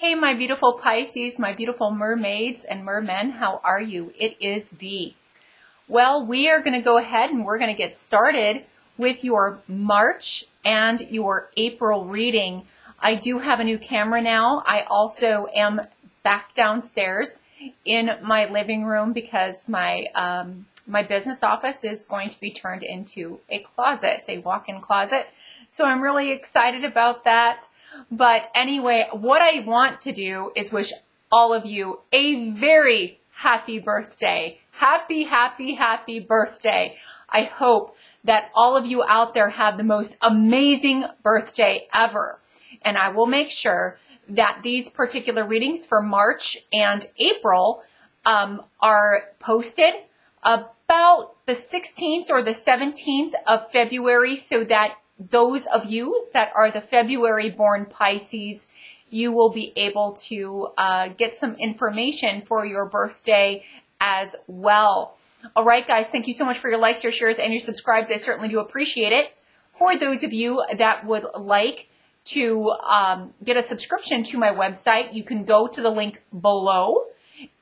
Hey, my beautiful Pisces, my beautiful mermaids and mermen, how are you? It is V. Well, we are going to go ahead and we're going to get started with your March and your April reading. I do have a new camera now. I also am back downstairs in my living room because my my business office is going to be turned into a closet, a walk-in closet. So I'm really excited about that. But anyway, what I want to do is wish all of you a very happy birthday. Happy, happy, happy birthday. I hope that all of you out there have the most amazing birthday ever. And I will make sure that these particular readings for March and April are posted about the 16th or the 17th of February, so that those of you that are the February born Pisces, you will be able to get some information for your birthday as well. All right, guys, thank you so much for your likes, your shares, and your subscribes. I certainly do appreciate it. For those of you that would like to get a subscription to my website, you can go to the link below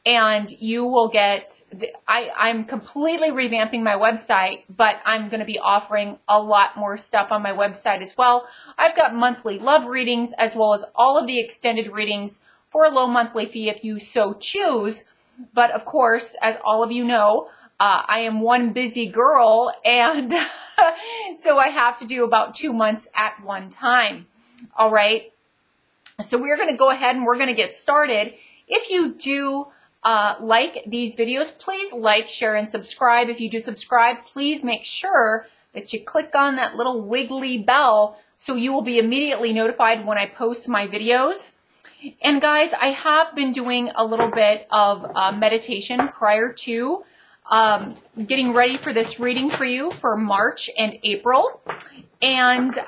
and you will get, I'm completely revamping my website, but I'm going to be offering a lot more stuff on my website as well. I've got monthly love readings as well as all of the extended readings for a low monthly fee if you so choose. But of course, as all of you know, I am one busy girl, and so I have to do about 2 months at one time. All right, so we're going to go ahead and we're going to get started. If you do like these videos, please like, share, and subscribe. If you do subscribe, please make sure that you click on that little wiggly bell so you will be immediately notified when I post my videos. And guys, I have been doing a little bit of meditation prior to getting ready for this reading for you for March and April. And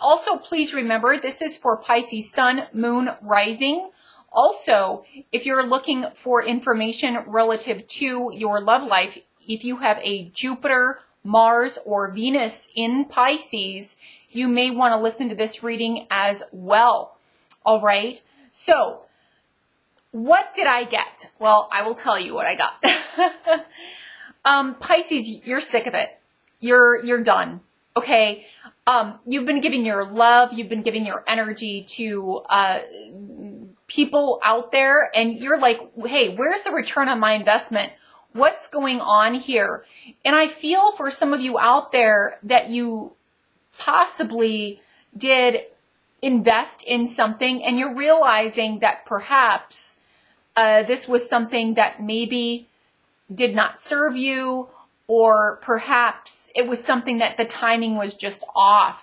also, please remember, this is for Pisces Sun, Moon, Rising. Also, if you're looking for information relative to your love life, if you have a Jupiter, Mars, or Venus in Pisces, you may want to listen to this reading as well. All right. So what did I get? Well, I will tell you what I got. Pisces, you're sick of it. You're done. Okay. You've been giving your love, you've been giving your energy to people out there, and you're like, hey, where's the return on my investment? What's going on here? And I feel for some of you out there that you possibly did invest in something, and you're realizing that perhaps this was something that maybe did not serve you, or perhaps it was something that the timing was just off.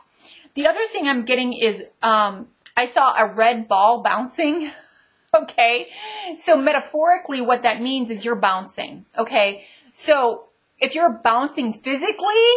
The other thing I'm getting is I saw a red ball bouncing, okay? So metaphorically, what that means is you're bouncing, okay? So if you're bouncing physically,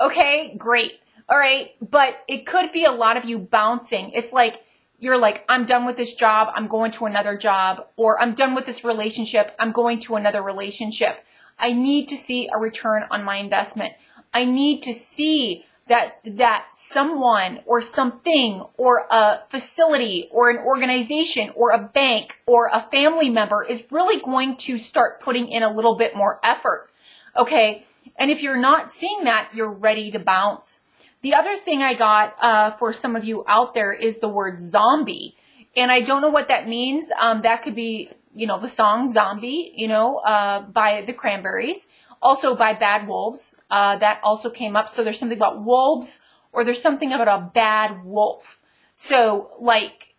okay, great, all right? But it could be a lot of you bouncing. It's like you're like, I'm done with this job, I'm going to another job, or I'm done with this relationship, I'm going to another relationship. I need to see a return on my investment. I need to see that someone or something or a facility or an organization or a bank or a family member is really going to start putting in a little bit more effort, okay? And if you're not seeing that, you're ready to bounce. The other thing I got for some of you out there is the word zombie, and I don't know what that means. That could be, you know, the song Zombie, you know, by the Cranberries, also by Bad Wolves, that also came up. So there's something about wolves, or there's something about a bad wolf. So like,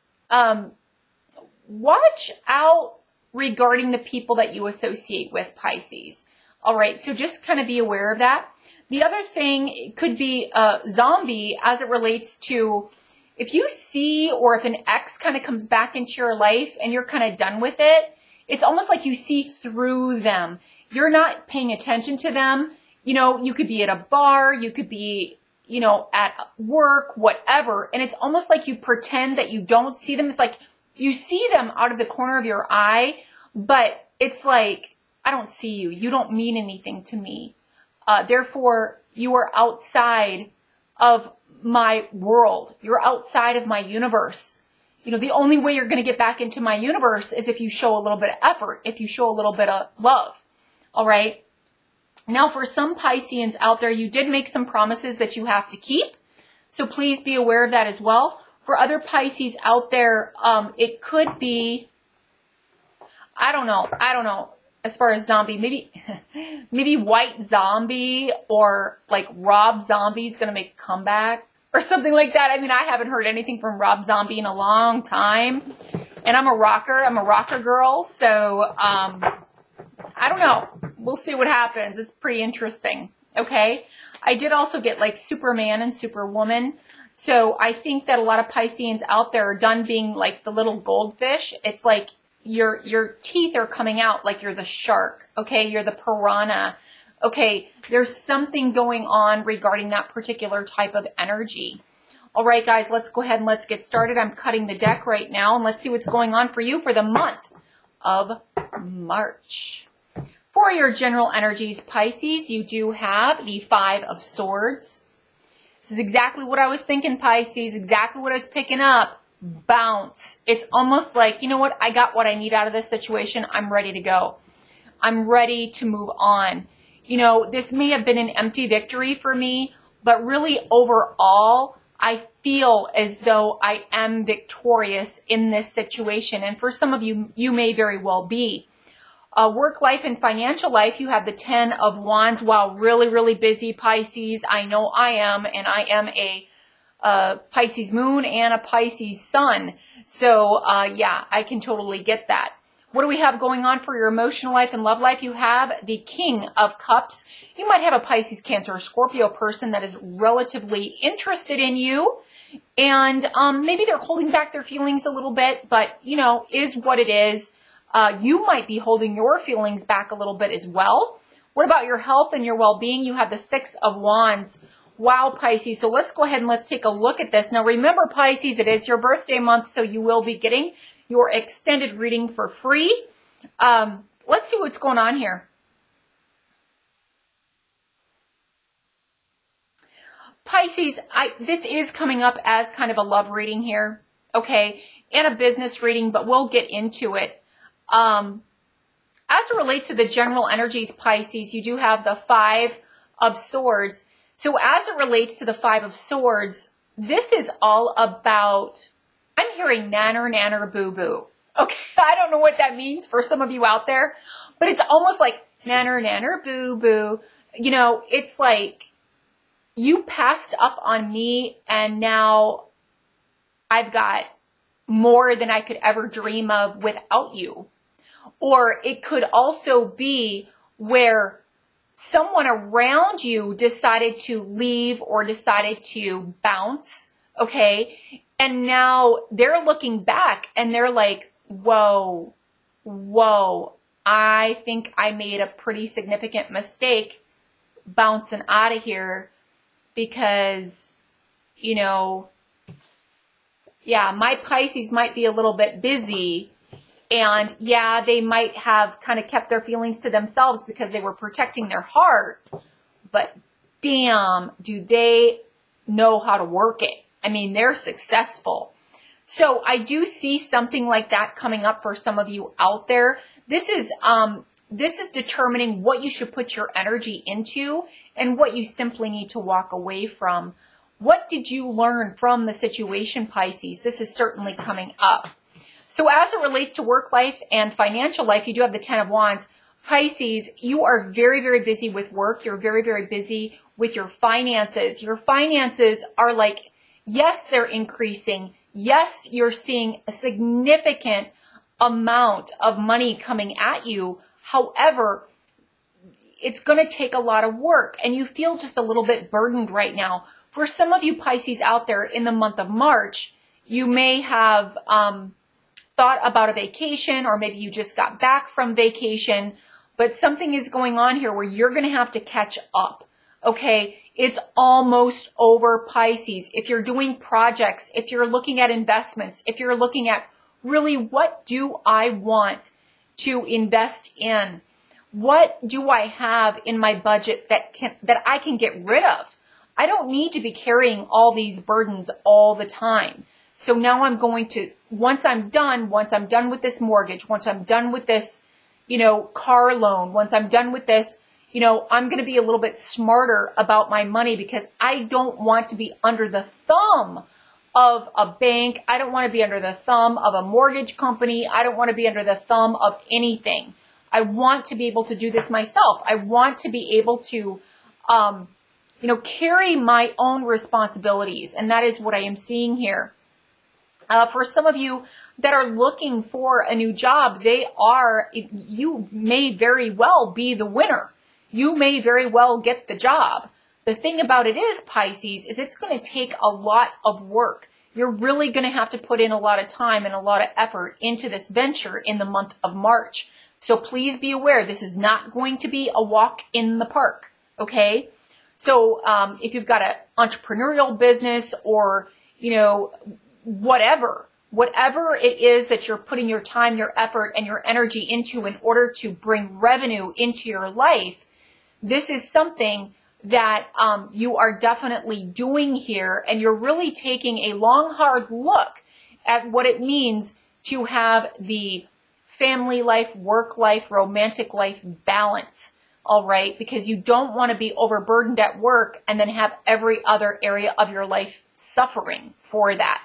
watch out regarding the people that you associate with, Pisces. All right. So just kind of be aware of that. The other thing could be a zombie as it relates to, if you see, or if an ex kind of comes back into your life and you're kind of done with it, it's almost like you see through them. You're not paying attention to them. You know, you could be at a bar, you could be, you know, at work, whatever. And it's almost like you pretend that you don't see them. It's like you see them out of the corner of your eye, but it's like, I don't see you. You don't mean anything to me. Therefore, you are outside of my world. You're outside of my universe. you know, the only way you're going to get back into my universe is if you show a little bit of effort, if you show a little bit of love. All right. Now, for some Pisceans out there, you did make some promises that you have to keep. So please be aware of that as well. For other Pisces out there, it could be, I don't know. As far as zombie, maybe White Zombie or like Rob Zombie is going to make a comeback or something like that. I mean, I haven't heard anything from Rob Zombie in a long time, and I'm a rocker. I'm a rocker girl. So, I don't know. We'll see what happens. It's pretty interesting. Okay. I did also get like Superman and Superwoman. So I think that a lot of Pisceans out there are done being like the little goldfish. It's like, your teeth are coming out like you're the shark, okay? You're the piranha, okay? There's something going on regarding that particular type of energy. All right, guys, let's go ahead and let's get started. I'm cutting the deck right now, and let's see what's going on for you for the month of March. For your general energies, Pisces, you do have the Five of Swords. This is exactly what I was thinking, Pisces, exactly what I was picking up. Bounce. It's almost like, you know what, I got what I need out of this situation. I'm ready to go. I'm ready to move on. You know, this may have been an empty victory for me, but really overall, I feel as though I am victorious in this situation. And for some of you, you may very well be. Work life and financial life, you have the Ten of Wands. Wow, really, really busy, Pisces. I know I am, and I am a Pisces moon and a Pisces sun. So, yeah, I can totally get that. What do we have going on for your emotional life and love life? You have the King of Cups. You might have a Pisces, Cancer, or Scorpio person that is relatively interested in you. And, maybe they're holding back their feelings a little bit, but you know, is what it is. You might be holding your feelings back a little bit as well. What about your health and your well-being? You have the Six of Wands. Wow, Pisces. So let's go ahead and let's take a look at this. Now, remember, Pisces, it is your birthday month, so you will be getting your extended reading for free. Let's see what's going on here. Pisces, this is coming up as kind of a love reading here, okay, and a business reading, but we'll get into it. As it relates to the general energies, Pisces, you do have the Five of Swords. So as it relates to the Five of Swords, this is all about, I'm hearing nanner, nanner, boo-boo. Okay, I don't know what that means for some of you out there, but it's almost like nanner, nanner, boo-boo. You know, it's like you passed up on me and now I've got more than I could ever dream of without you. Or it could also be where someone around you decided to leave or decided to bounce, okay? And now they're looking back and they're like, whoa, I think I made a pretty significant mistake bouncing out of here because, you know, yeah, my Pisces might be a little bit busy. And yeah, they might have kind of kept their feelings to themselves because they were protecting their heart, but damn, do they know how to work it? I mean, they're successful. So I do see something like that coming up for some of you out there. This is determining what you should put your energy into and what you simply need to walk away from. What did you learn from the situation, Pisces? This is certainly coming up. So as it relates to work life and financial life, you do have the Ten of Wands. Pisces, you are very, very busy with work. You're very, very busy with your finances. Your finances are like, yes, they're increasing. Yes, you're seeing a significant amount of money coming at you. However, it's going to take a lot of work and you feel just a little bit burdened right now. For some of you Pisces out there in the month of March, you may have, thought about a vacation, or maybe you just got back from vacation, but something is going on here where you're going to have to catch up. Okay. It's almost over, Pisces. If you're doing projects, if you're looking at investments, if you're looking at really, what do I want to invest in? What do I have in my budget that I can get rid of? I don't need to be carrying all these burdens all the time. So now I'm going to, once I'm done with this mortgage, once I'm done with this, you know, car loan, once I'm done with this, you know, I'm going to be a little bit smarter about my money because I don't want to be under the thumb of a bank. I don't want to be under the thumb of a mortgage company. I don't want to be under the thumb of anything. I want to be able to do this myself. I want to be able to, you know, carry my own responsibilities. And that is what I am seeing here. For some of you that are looking for a new job, you may very well be the winner. You may very well get the job. The thing about it is, Pisces, is it's going to take a lot of work. You're really going to have to put in a lot of time and a lot of effort into this venture in the month of March. So please be aware, this is not going to be a walk in the park, okay? So if you've got an entrepreneurial business or, you know, whatever it is that you're putting your time, your effort, and your energy into in order to bring revenue into your life, this is something that you are definitely doing here, and you're really taking a long, hard look at what it means to have the family life, work life, romantic life balance, all right? Because you don't want to be overburdened at work and then have every other area of your life suffering for that.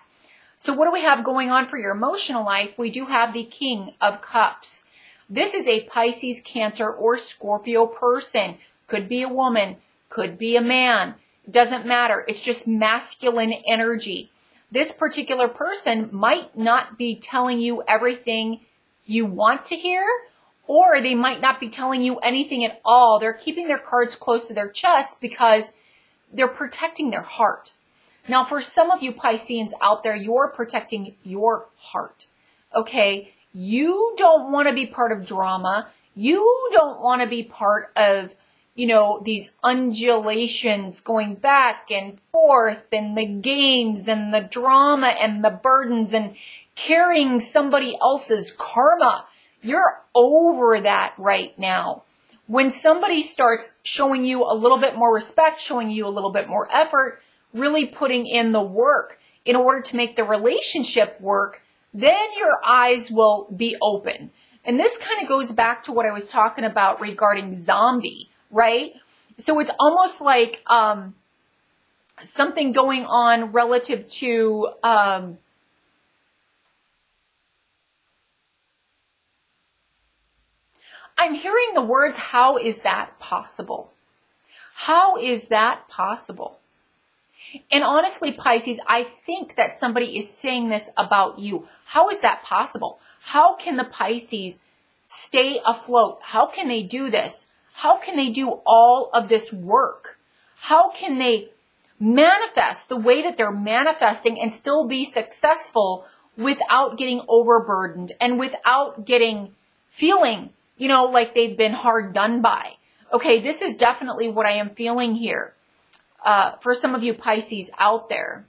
So what do we have going on for your emotional life? We do have the King of Cups. This is a Pisces, Cancer, or Scorpio person. Could be a woman, could be a man. Doesn't matter. It's just masculine energy. This particular person might not be telling you everything you want to hear, or they might not be telling you anything at all. They're keeping their cards close to their chest because they're protecting their heart. Now, for some of you Pisceans out there, you're protecting your heart, okay? You don't want to be part of drama. You don't want to be part of, you know, these undulations going back and forth and the games and the drama and the burdens and carrying somebody else's karma. You're over that right now. When somebody starts showing you a little bit more respect, showing you a little bit more effort, really putting in the work in order to make the relationship work, then your eyes will be open. And this kind of goes back to what I was talking about regarding zombie, right? So it's almost like something going on relative to I'm hearing the words, how is that possible? How is that possible? And honestly, Pisces, I think that somebody is saying this about you. How is that possible? How can the Pisces stay afloat? How can they do this? How can they do all of this work? How can they manifest the way that they're manifesting and still be successful without getting overburdened and without feeling, you know, like they've been hard done by? Okay, this is definitely what I am feeling here. For some of you Pisces out there.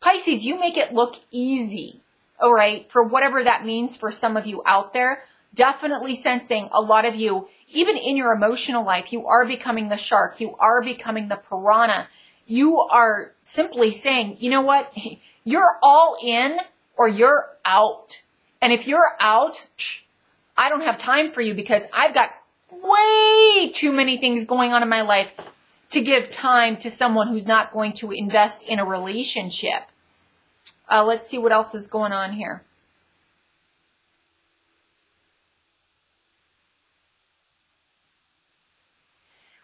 Pisces, you make it look easy, all right, for whatever that means for some of you out there. Definitely sensing a lot of you, even in your emotional life, you are becoming the shark. You are becoming the piranha. You are simply saying, you know what, you're all in or you're out. And if you're out, I don't have time for you because I've got way too many things going on in my life to give time to someone who's not going to invest in a relationship. Let's see what else is going on here.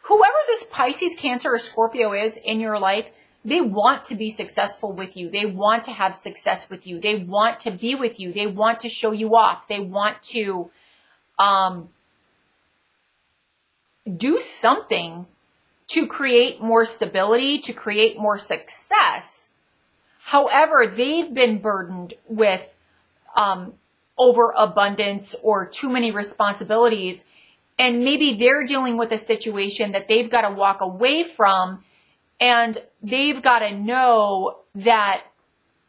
Whoever this Pisces, Cancer, or Scorpio is in your life, they want to be successful with you. They want to have success with you. They want to be with you. They want to show you off. They want to do something to create more stability, to create more success. However, they've been burdened with overabundance or too many responsibilities, and maybe they're dealing with a situation that they've got to walk away from, and they've got to know that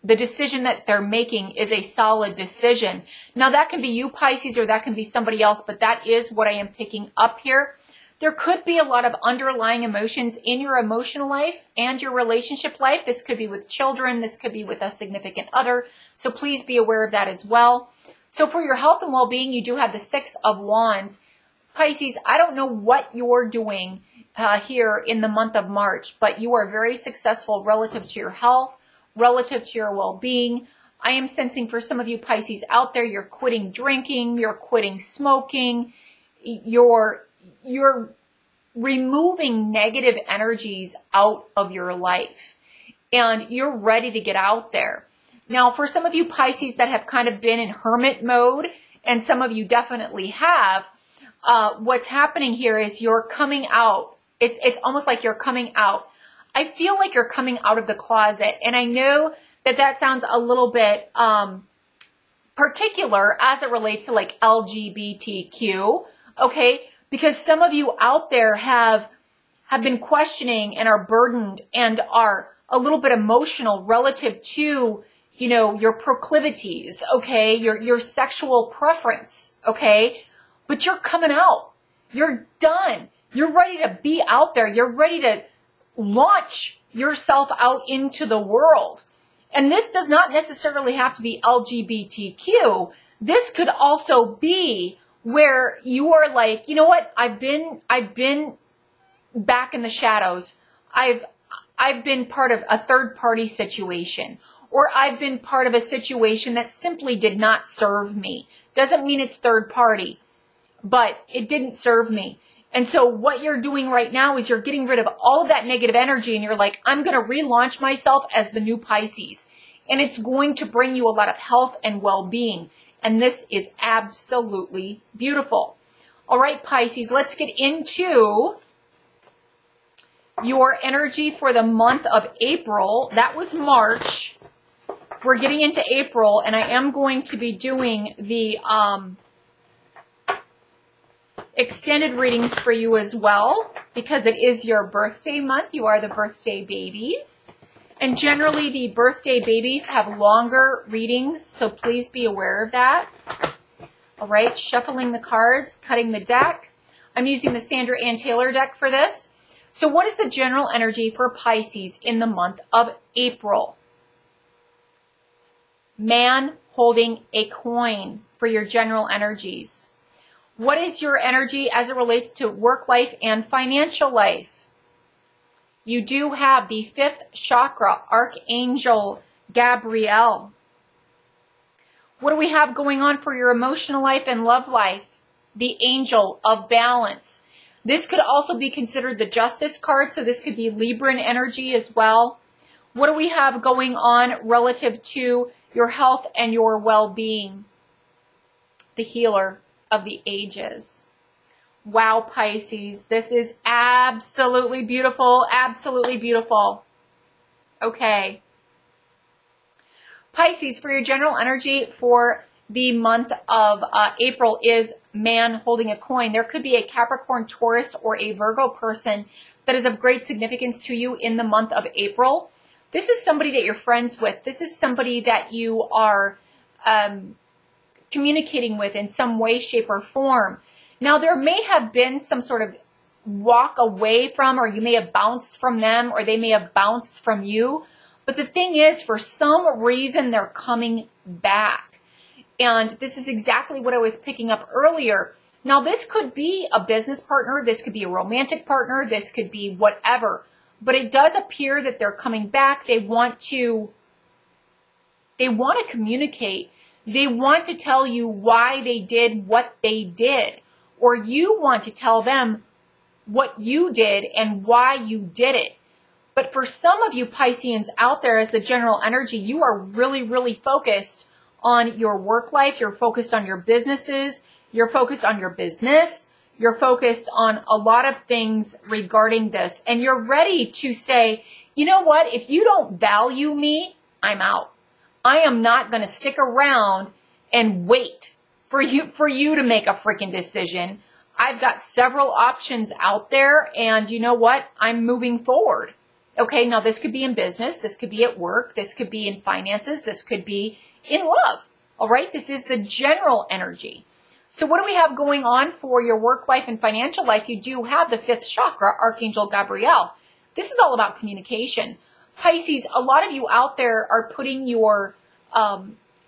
the decision that they're making is a solid decision. Now, that can be you, Pisces, or that can be somebody else, but that is what I am picking up here. There could be a lot of underlying emotions in your emotional life and your relationship life. This could be with children. This could be with a significant other. So please be aware of that as well. So for your health and well-being, you do have the Six of Wands. Pisces, I don't know what you're doing here in the month of March, but you are very successful relative to your health, relative to your well-being. I am sensing for some of you Pisces out there, you're quitting drinking, you're quitting smoking, you're removing negative energies out of your life, and you're ready to get out there. Now, for some of you Pisces that have kind of been in hermit mode, and some of you definitely have, what's happening here is you're coming out. It's almost like you're coming out. I feel like you're coming out of the closet, and I know that that sounds a little bit particular as it relates to like LGBTQ, okay? Because some of you out there have been questioning and are burdened and are a little bit emotional relative to, you know, your proclivities, okay? Your sexual preference, okay? But you're coming out. You're done. You're ready to be out there. You're ready to launch yourself out into the world. And this does not necessarily have to be LGBTQ. This could also be where you are like, you know what? I've been back in the shadows. I've been part of a third-party situation, or I've been part of a situation that simply did not serve me. Doesn't mean it's third party, but it didn't serve me. And so what you're doing right now is you're getting rid of all of that negative energy, and you're like, I'm going to relaunch myself as the new Pisces. And it's going to bring you a lot of health and well-being. And this is absolutely beautiful. All right, Pisces, let's get into your energy for the month of April. That was March. We're getting into April, and I am going to be doing the extended readings for you as well, because it is your birthday month. You are the birthday babies, and generally the birthday babies have longer readings, so please be aware of that. All right, shuffling the cards, cutting the deck. I'm using the Sandra Ann Taylor deck for this. So what is the general energy for Pisces in the month of April? Man holding a coin for your general energies. What is your energy as it relates to work life and financial life? You do have the fifth chakra, Archangel Gabriel. What do we have going on for your emotional life and love life? The Angel of Balance. This could also be considered the Justice card, so this could be Libran energy as well. What do we have going on relative to your health and your well-being? The Healer of the Ages. Wow, Pisces, this is absolutely beautiful, absolutely beautiful. Okay. Pisces, for your general energy for the month of April is man holding a coin. There could be a Capricorn, Taurus, or a Virgo person that is of great significance to you in the month of April. This is somebody that you're friends with. This is somebody that you are communicating with in some way, shape, or form. Now, there may have been some sort of walk away from, or you may have bounced from them, or they may have bounced from you. But the thing is, for some reason, they're coming back. And this is exactly what I was picking up earlier. Now, this could be a business partner. This could be a romantic partner. This could be whatever. But it does appear that they're coming back. They want to communicate. They want to tell you why they did what they did, or you want to tell them what you did and why you did it. But for some of you Pisceans out there, as the general energy, you are really, really focused on your work life. You're focused on your businesses. You're focused on your business. You're focused on a lot of things regarding this. And you're ready to say, you know what? If you don't value me, I'm out. I am not going to stick around and wait for you to make a freaking decision. I've got several options out there, and you know what? I'm moving forward. Okay, now this could be in business. This could be at work. This could be in finances. This could be in love. All right, this is the general energy. So what do we have going on for your work life and financial life? You do have the fifth chakra, Archangel Gabriel. This is all about communication. Pisces, a lot of you out there are putting your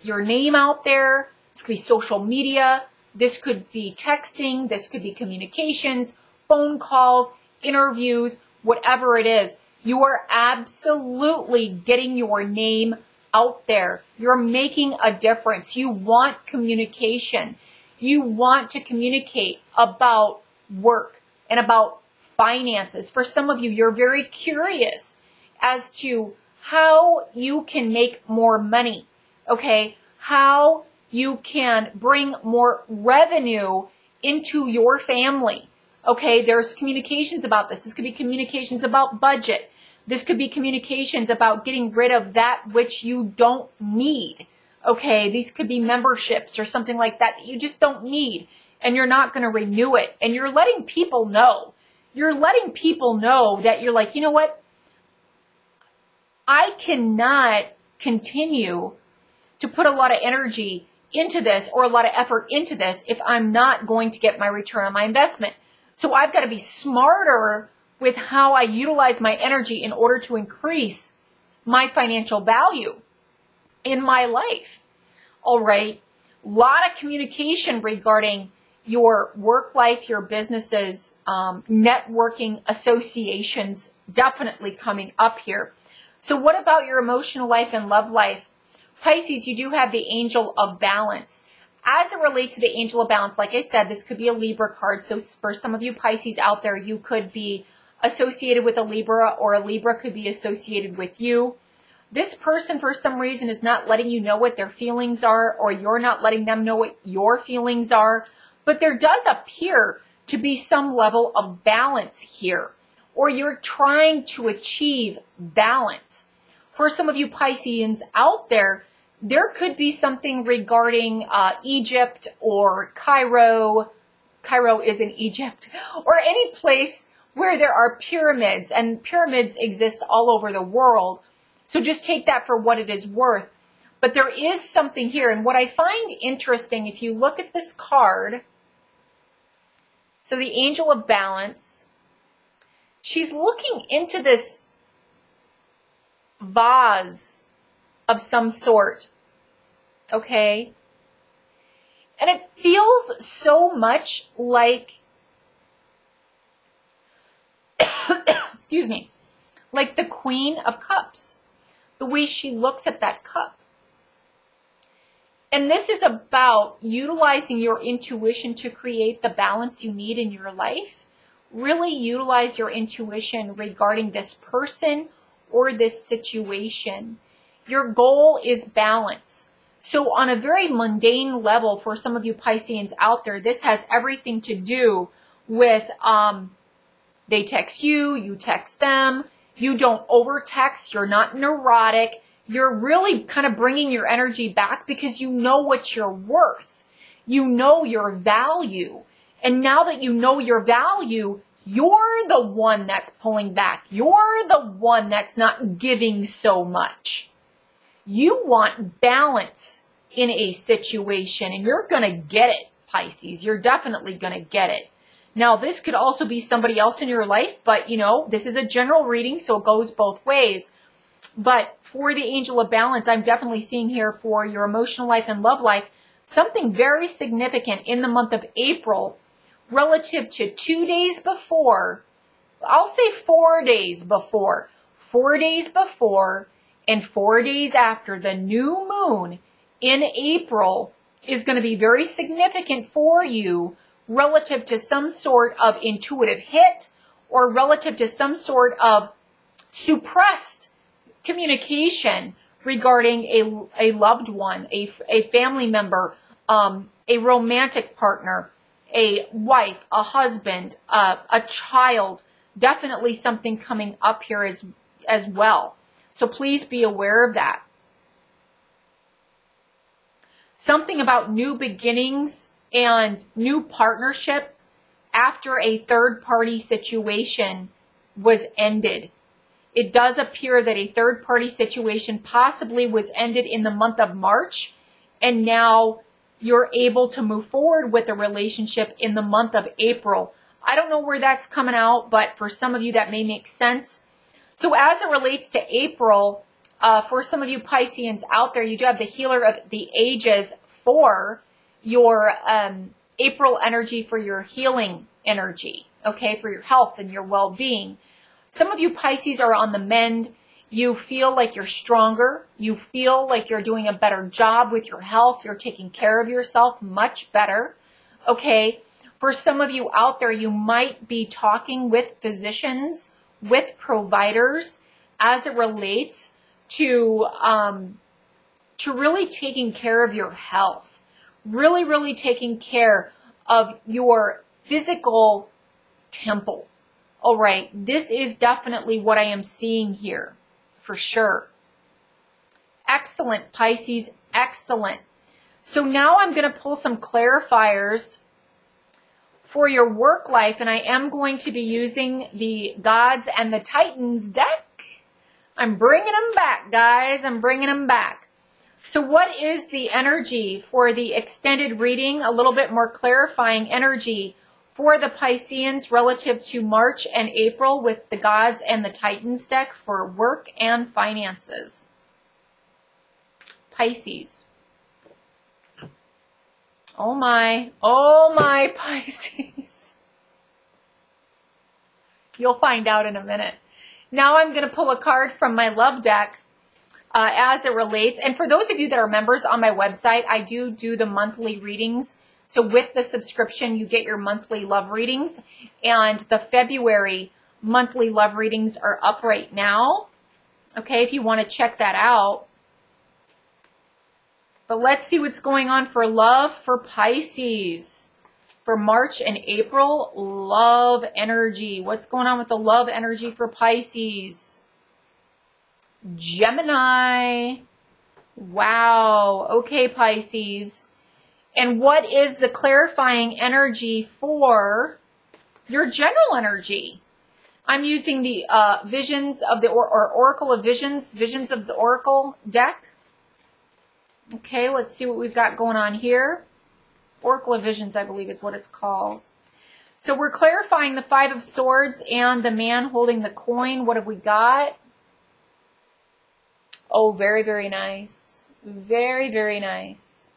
name out there. This could be social media. This could be texting. This could be communications, phone calls, interviews, whatever it is. You are absolutely getting your name out there. You're making a difference. You want communication. You want to communicate about work and about finances. For some of you, you're very curious as to how you can make more money, okay? How you can bring more revenue into your family, okay? There's communications about this. This could be communications about budget. This could be communications about getting rid of that which you don't need, okay? These could be memberships or something like that that you just don't need, and you're not going to renew it. And you're letting people know. You're letting people know that you're like, you know what? I cannot continue to put a lot of energy into this or a lot of effort into this if I'm not going to get my return on my investment. So I've got to be smarter with how I utilize my energy in order to increase my financial value in my life. All right. A lot of communication regarding your work life, your businesses, networking associations definitely coming up here. So what about your emotional life and love life? Pisces, you do have the Angel of Balance. As it relates to the Angel of Balance, like I said, this could be a Libra card. So for some of you Pisces out there, you could be associated with a Libra, or a Libra could be associated with you. This person, for some reason, is not letting you know what their feelings are, or you're not letting them know what your feelings are. But there does appear to be some level of balance here, or you're trying to achieve balance. For some of you Pisceans out there, there could be something regarding Egypt or Cairo. Cairo is in Egypt, or any place where there are pyramids, and pyramids exist all over the world. So just take that for what it is worth. But there is something here. And what I find interesting, if you look at this card, so the Angel of Balance, she's looking into this vase of some sort, okay? And it feels so much like, excuse me, like the Queen of Cups, the way she looks at that cup. And this is about utilizing your intuition to create the balance you need in your life. Really utilize your intuition regarding this person or this situation. Your goal is balance. So on a very mundane level, for some of you Pisceans out there, this has everything to do with they text you, you text them, you don't over text, you're not neurotic, you're really kind of bringing your energy back because you know what you're worth, you know your value. And now that you know your value, you're the one that's pulling back. You're the one that's not giving so much. You want balance in a situation, and you're going to get it, Pisces. You're definitely going to get it. Now, this could also be somebody else in your life, but, you know, this is a general reading, so it goes both ways. But for the Angel of Balance, I'm definitely seeing here for your emotional life and love life, something very significant in the month of April relative to 2 days before, I'll say 4 days before, 4 days before and 4 days after the new moon in April is going to be very significant for you relative to some sort of intuitive hit or relative to some sort of suppressed communication regarding a loved one, a family member, a romantic partner, a wife, a husband, a child, definitely something coming up here as well. So please be aware of that. Something about new beginnings and new partnership after a third-party situation was ended. It does appear that a third-party situation possibly was ended in the month of March, and now you're able to move forward with a relationship in the month of April. I don't know where that's coming out, but for some of you that may make sense. So as it relates to April, for some of you Pisceans out there, you do have the Healer of the Ages for your April energy, for your healing energy, okay, for your health and your well-being. Some of you Pisces are on the mend. You feel like you're stronger. You feel like you're doing a better job with your health. You're taking care of yourself much better, okay? For some of you out there, you might be talking with physicians, with providers, as it relates to really taking care of your health, really taking care of your physical temple. All right, this is definitely what I am seeing here, for sure. Excellent, Pisces, excellent. So now I'm going to pull some clarifiers for your work life, and I am going to be using the Gods and the Titans deck. I'm bringing them back, guys. I'm bringing them back. So what is the energy for the extended reading? A little bit more clarifying energy for the Pisceans relative to March and April with the Gods and the Titans deck for work and finances. Pisces. Oh my Pisces. You'll find out in a minute. Now I'm going to pull a card from my love deck as it relates. And for those of you that are members on my website, I do the monthly readings. So with the subscription, you get your monthly love readings. And the February monthly love readings are up right now. Okay, if you want to check that out. But let's see what's going on for love for Pisces. For March and April, love energy. What's going on with the love energy for Pisces? Gemini. Wow. Okay, Pisces. And what is the clarifying energy for your general energy? I'm using the Visions of the Oracle of Visions, Visions of the Oracle deck. Okay, let's see what we've got going on here. Oracle of Visions, I believe, is what it's called. So we're clarifying the Five of Swords and the man holding the coin. What have we got? Oh, very nice. Very nice.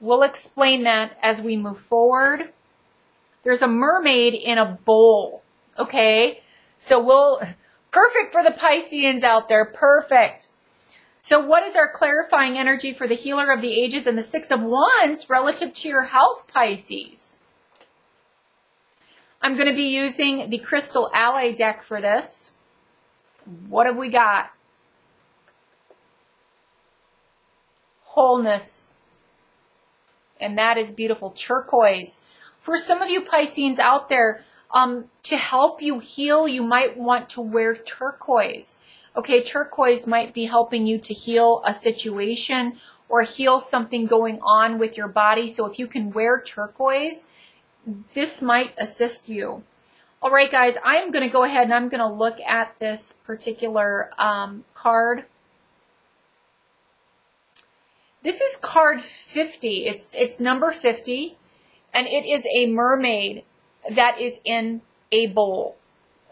We'll explain that as we move forward. There's a mermaid in a bowl. Okay, so we'll... Perfect for the Pisceans out there. Perfect. So what is our clarifying energy for the Healer of the Ages and the Six of Wands relative to your health, Pisces? I'm going to be using the Crystal Alley deck for this. What have we got? Wholeness. And that is beautiful. Turquoise. For some of you Pisceans out there, to help you heal, you might want to wear turquoise. Okay, turquoise might be helping you to heal a situation or heal something going on with your body. So if you can wear turquoise, this might assist you. All right, guys, I'm going to go ahead and I'm going to look at this particular card. This is card 50. It's number 50, and it is a mermaid that is in a bowl.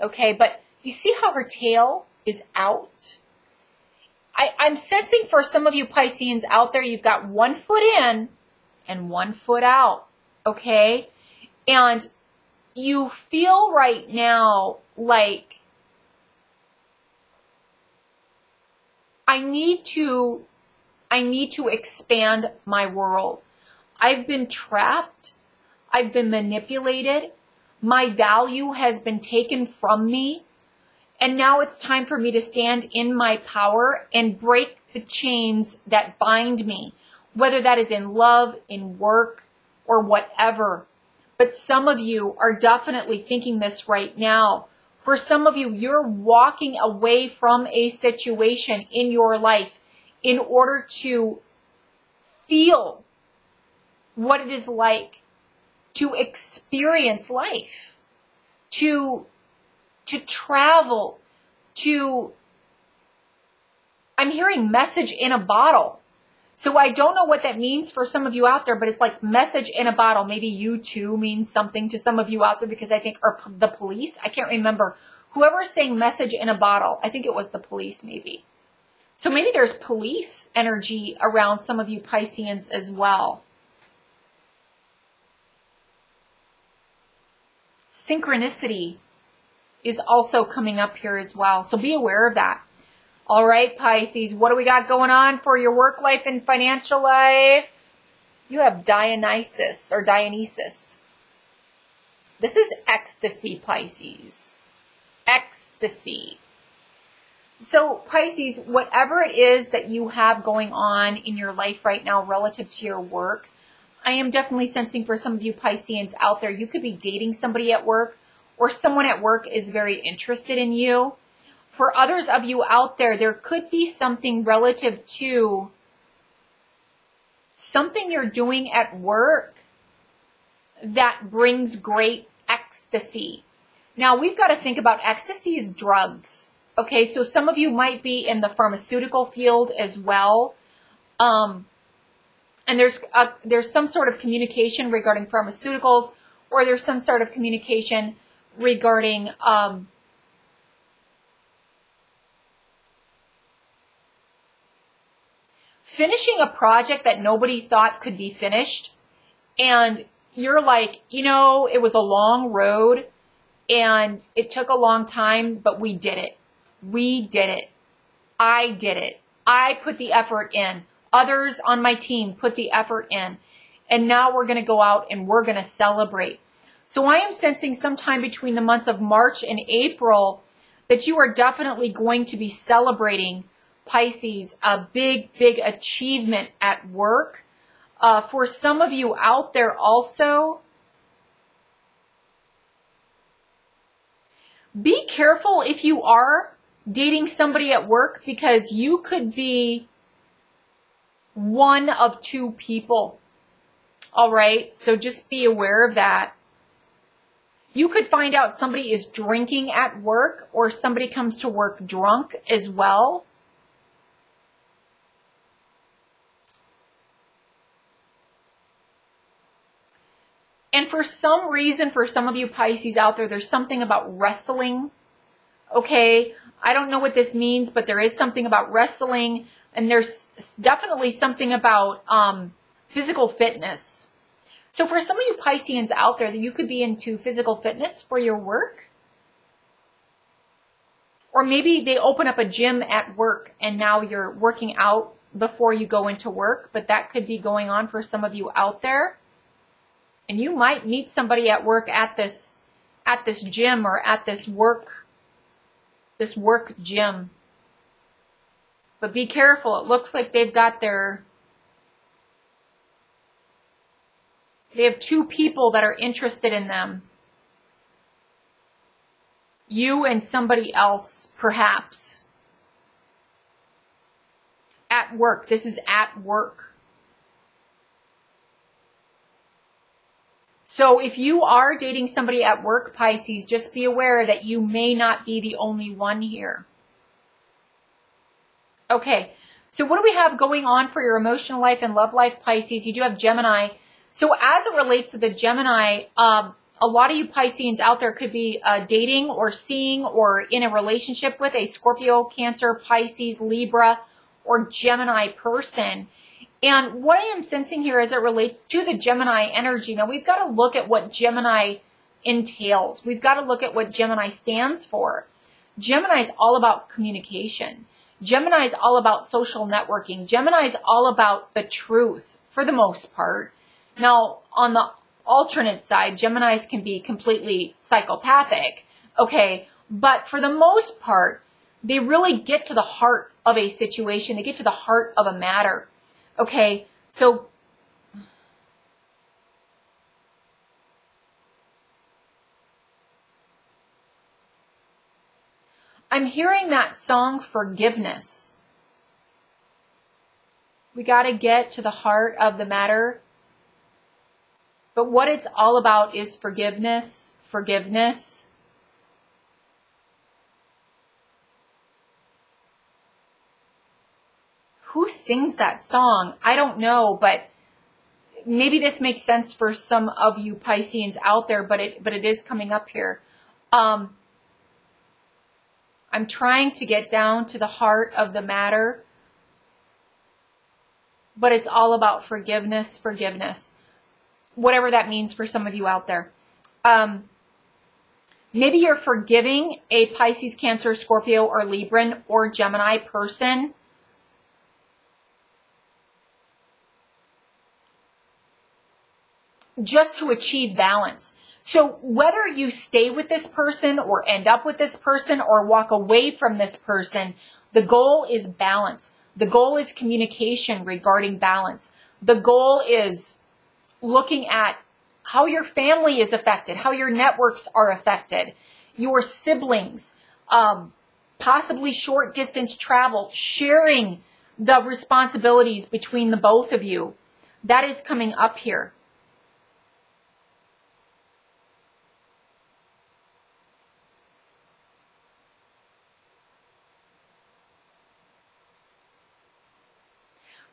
Okay, but you see how her tail is out. I'm sensing for some of you Pisceans out there, you've got one foot in and one foot out, okay? And you feel right now like I need to expand my world. I've been trapped. I've been manipulated. My value has been taken from me. And now it's time for me to stand in my power and break the chains that bind me, whether that is in love, in work, or whatever. But some of you are definitely thinking this right now. For some of you, you're walking away from a situation in your life in order to feel what it is like to experience life, to travel, I'm hearing message in a bottle. So I don't know what that means for some of you out there, but it's like message in a bottle. Maybe you too means something to some of you out there, because I think, or the police, I can't remember. Whoever's saying message in a bottle, I think it was the police maybe. So maybe there's police energy around some of you Pisceans as well. Synchronicity is also coming up here as well. So be aware of that. All right, Pisces, what do we got going on for your work life and financial life? You have Dionysus or Dionysus. This is ecstasy, Pisces. Ecstasy. So, Pisces, whatever it is that you have going on in your life right now relative to your work, I am definitely sensing for some of you Pisceans out there, you could be dating somebody at work, or someone at work is very interested in you. For others of you out there, there could be something relative to something you're doing at work that brings great ecstasy. Now, we've got to think about ecstasy as drugs. Okay, so some of you might be in the pharmaceutical field as well. And there's some sort of communication regarding pharmaceuticals, or there's some sort of communication regarding finishing a project that nobody thought could be finished, and you're like, you know, it was a long road and it took a long time, but we did it. We did it. I did it. I put the effort in. Others on my team put the effort in. And now we're going to go out and we're going to celebrate. So I am sensing sometime between the months of March and April that you are definitely going to be celebrating, Pisces, a big, big achievement at work. For some of you out there also, be careful if you are dating somebody at work, because you could be one of two people. All right, so just be aware of that. You could find out somebody is drinking at work, or somebody comes to work drunk as well. And for some reason, for some of you Pisces out there, there's something about wrestling, okay? I don't know what this means, but there is something about wrestling, and there's definitely something about physical fitness. So for some of you Pisceans out there, you could be into physical fitness for your work, or maybe they open up a gym at work, and now you're working out before you go into work, but that could be going on for some of you out there. And you might meet somebody at work at this gym, or at this work gym. But be careful. It looks like they've got they have two people that are interested in them. You and somebody else, perhaps. At work. This is at work. So if you are dating somebody at work, Pisces, just be aware that you may not be the only one here. Okay, so what do we have going on for your emotional life and love life, Pisces? You do have Gemini. So as it relates to the Gemini, a lot of you Pisceans out there could be dating or seeing or in a relationship with a Scorpio, Cancer, Pisces, Libra, or Gemini person. And what I am sensing here as it relates to the Gemini energy, now we've got to look at what Gemini entails. We've got to look at what Gemini stands for. Gemini is all about communication. Gemini is all about social networking. Gemini is all about the truth for the most part. Now, on the alternate side, Geminis can be completely psychopathic, okay? But for the most part, they really get to the heart of a situation. They get to the heart of a matter. Okay, so I'm hearing that song, Forgiveness. We got to get to the heart of the matter. But what it's all about is forgiveness, forgiveness. who sings that song? I don't know, but maybe this makes sense for some of you Pisceans out there, but it is coming up here. I'm trying to get down to the heart of the matter, but it's all about forgiveness, forgiveness, whatever that means for some of you out there. Maybe you're forgiving a Pisces, Cancer, Scorpio, or Libran, or Gemini person. Just to achieve balance. So whether you stay with this person or end up with this person or walk away from this person, the goal is balance. The goal is communication regarding balance. The goal is looking at how your family is affected, how your networks are affected, your siblings, possibly short distance travel, sharing the responsibilities between the both of you. That is coming up here.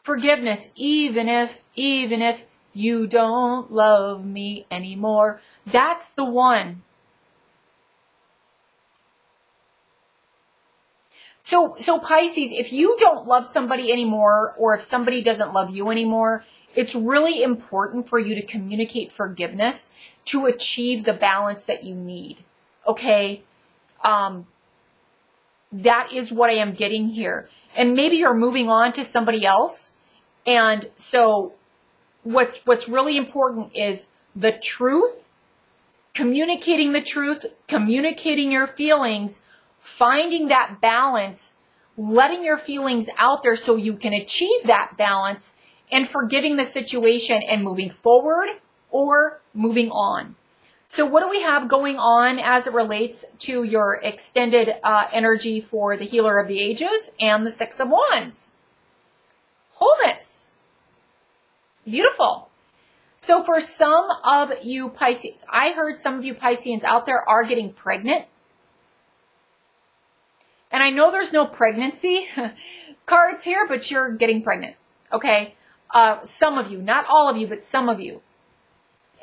Forgiveness, even if you don't love me anymore. That's the one. So Pisces, if you don't love somebody anymore, or if somebody doesn't love you anymore, it's really important for you to communicate forgiveness to achieve the balance that you need. Okay? That is what I am getting here. And maybe you're moving on to somebody else. And so what's really important is the truth, communicating the truth, communicating your feelings, finding that balance, letting your feelings out there so you can achieve that balance, and forgiving the situation and moving forward or moving on. So what do we have going on as it relates to your extended energy for the Healer of the Ages and the Six of Wands? Wholeness. Beautiful. So for some of you Pisces, I heard some of you Pisceans out there are getting pregnant. And I know there's no pregnancy cards here, but you're getting pregnant. Okay? Some of you, not all of you, but some of you.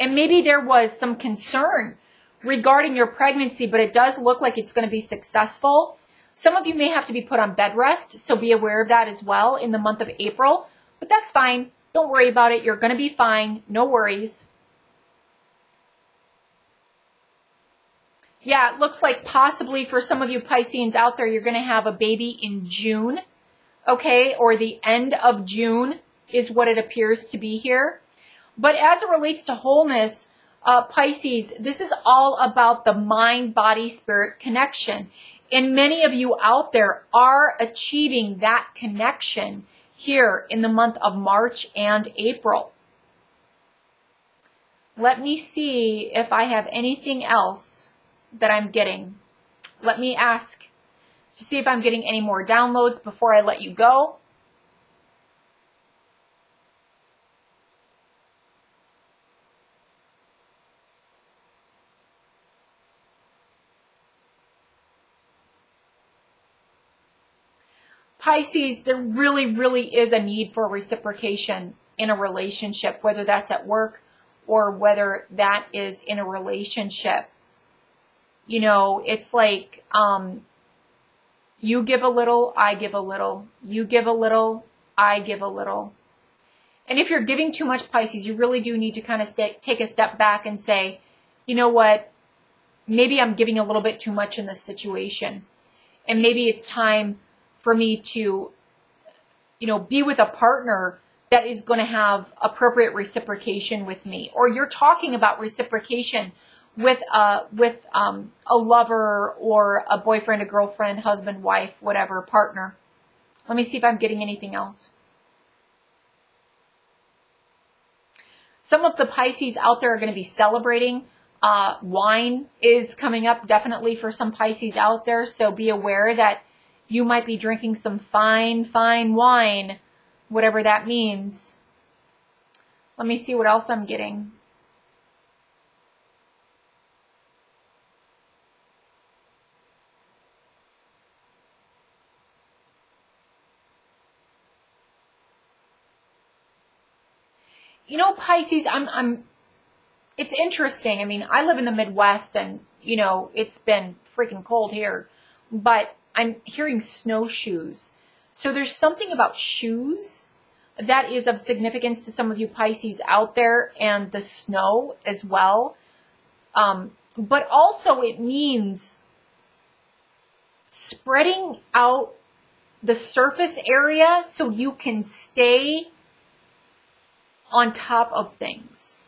And maybe there was some concern regarding your pregnancy, but it does look like it's going to be successful. Some of you may have to be put on bed rest, so be aware of that as well in the month of April. But that's fine. Don't worry about it. You're going to be fine. No worries. Yeah, it looks like possibly for some of you Pisceans out there, you're going to have a baby in June, okay? Or the end of June is what it appears to be here. But as it relates to wholeness, Pisces, this is all about the mind-body-spirit connection. And many of you out there are achieving that connection here in the month of March and April. Let me see if I have anything else that I'm getting. Let me ask to see if I'm getting any more downloads before I let you go. Pisces, there really, really is a need for reciprocation in a relationship, whether that's at work or whether that is in a relationship. You know, it's like you give a little, I give a little. You give a little, I give a little. And if you're giving too much, Pisces, you really do need to kind of take a step back and say, you know what, maybe I'm giving a little bit too much in this situation. And maybe it's time for me to, you know, be with a partner that is going to have appropriate reciprocation with me. Or you're talking about reciprocation with a lover or a boyfriend, a girlfriend, husband, wife, whatever, partner. Let me see if I'm getting anything else. Some of the Pisces out there are going to be celebrating. Wine is coming up definitely for some Pisces out there, so be aware that you might be drinking some fine, fine wine, whatever that means. Let me see what else I'm getting. you know, Pisces, it's interesting. I mean, I live in the Midwest and, you know, it's been freaking cold here, but I'm hearing snowshoes. So there's something about shoes that is of significance to some of you Pisces out there, and the snow as well. But also it means spreading out the surface area so you can stay on top of things.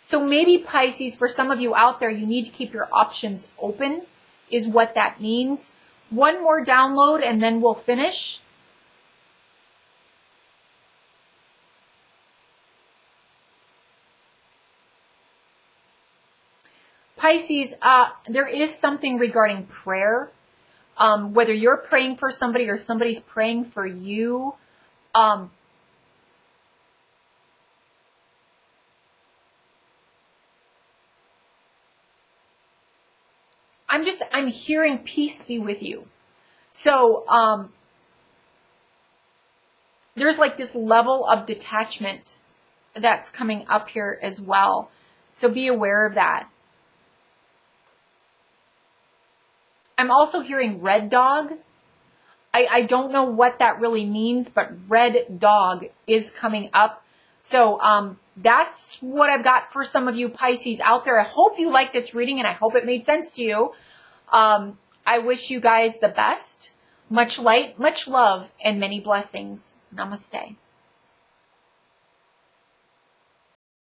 So maybe Pisces, for some of you out there, you need to keep your options open is what that means. One more download and then we'll finish. Pisces, there is something regarding prayer. Whether you're praying for somebody or somebody's praying for you, I'm hearing peace be with you. So there's like this level of detachment that's coming up here as well. So be aware of that. I'm also hearing red dog. I don't know what that really means, but red dog is coming up. So that's what I've got for some of you Pisces out there. I hope you like this reading and I hope it made sense to you. I wish you guys the best. Much light, much love, and many blessings. Namaste.